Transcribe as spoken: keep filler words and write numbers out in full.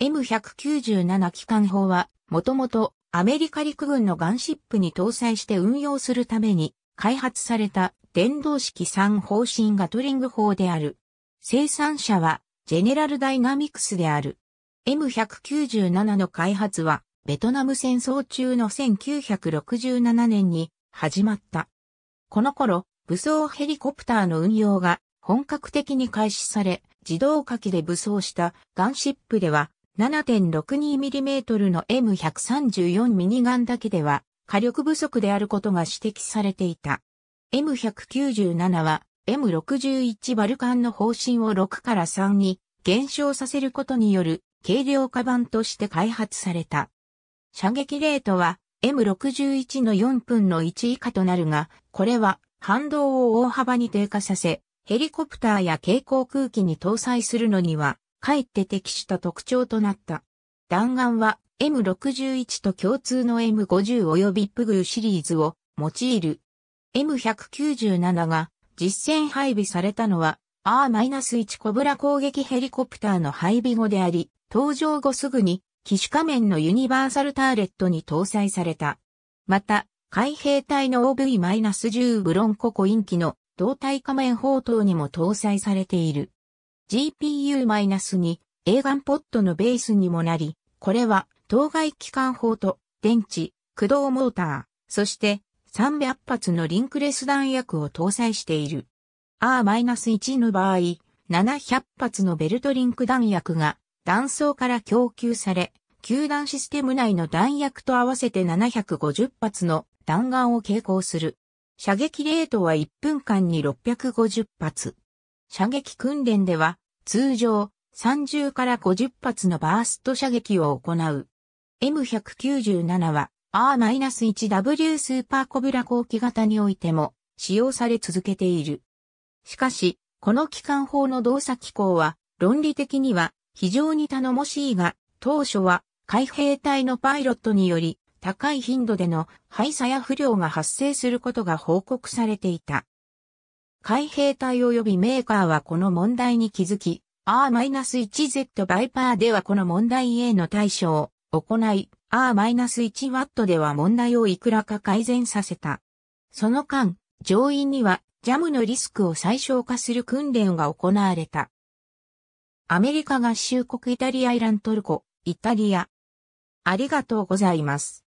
エムひゃくきゅうじゅうなな 機関砲は、もともとアメリカ陸軍のガンシップに搭載して運用するために開発された電動式三砲身ガトリング砲である。生産者はジェネラルダイナミクスである。エムひゃくきゅうじゅうなな の開発はベトナム戦争中のせんきゅうひゃくろくじゅうななねんに始まった。この頃、武装ヘリコプターの運用が本格的に開始され、自動火器で武装したガンシップでは ななてんろくにミリメートル の エムひゃくさんじゅうよん ミニガンだけでは火力不足であることが指摘されていた。エムひゃくきゅうじゅうなな は エムろくじゅういち バルカンの砲身をろくからさんに減少させることによる軽量化版として開発された。射撃レートは エムろくじゅういち のよんぶんのいち以下となるが、これは反動を大幅に低下させ、ヘリコプターや軽航空機に搭載するのには、かえって適した特徴となった。弾丸は エムろくじゅういち と共通の エムごじゅう 及び ピージーユー シリーズを用いる。エムひゃくきゅうじゅうなな が実戦配備されたのは エーエー ワン コブラ攻撃ヘリコプターの配備後であり、登場後すぐに機種仮面のユニバーサルターレットに搭載された。また、海兵隊の オーブイじゅう ブロンココイン機の胴体仮面砲塔にも搭載されている。ジーピーユーに エーガンポットのベースにもなり、これは当該機関砲と電池、駆動モーター、そしてさんびゃくはつのリンクレス弾薬を搭載している。エーエー ワン の場合、ななひゃくはつのベルトリンク弾薬が弾倉から供給され、球団システム内の弾薬と合わせてななひゃくごじゅっぱつの弾丸を携行する。射撃レートはいっぷんかんにろっぴゃくごじゅっぱつ。射撃訓練では通常さんじゅうからごじゅっぱつのバースト射撃を行う。エムひゃくきゅうじゅうなな は エーエー ワン ダブリュー スーパーコブラ後期型においても使用され続けている。しかし、この機関砲の動作機構は論理的には非常に頼もしいが、当初は海兵隊のパイロットにより高い頻度での排射や不良が発生することが報告されていた。海兵隊及びメーカーはこの問題に気づき、エーエー ワン ゼット バイパーではこの問題への対処を行い、エーエー ワン ワット では問題をいくらか改善させた。その間、乗員にはジャムのリスクを最小化する訓練が行われた。アメリカ合衆国イタリアイラントルコ、イタリア。ありがとうございます。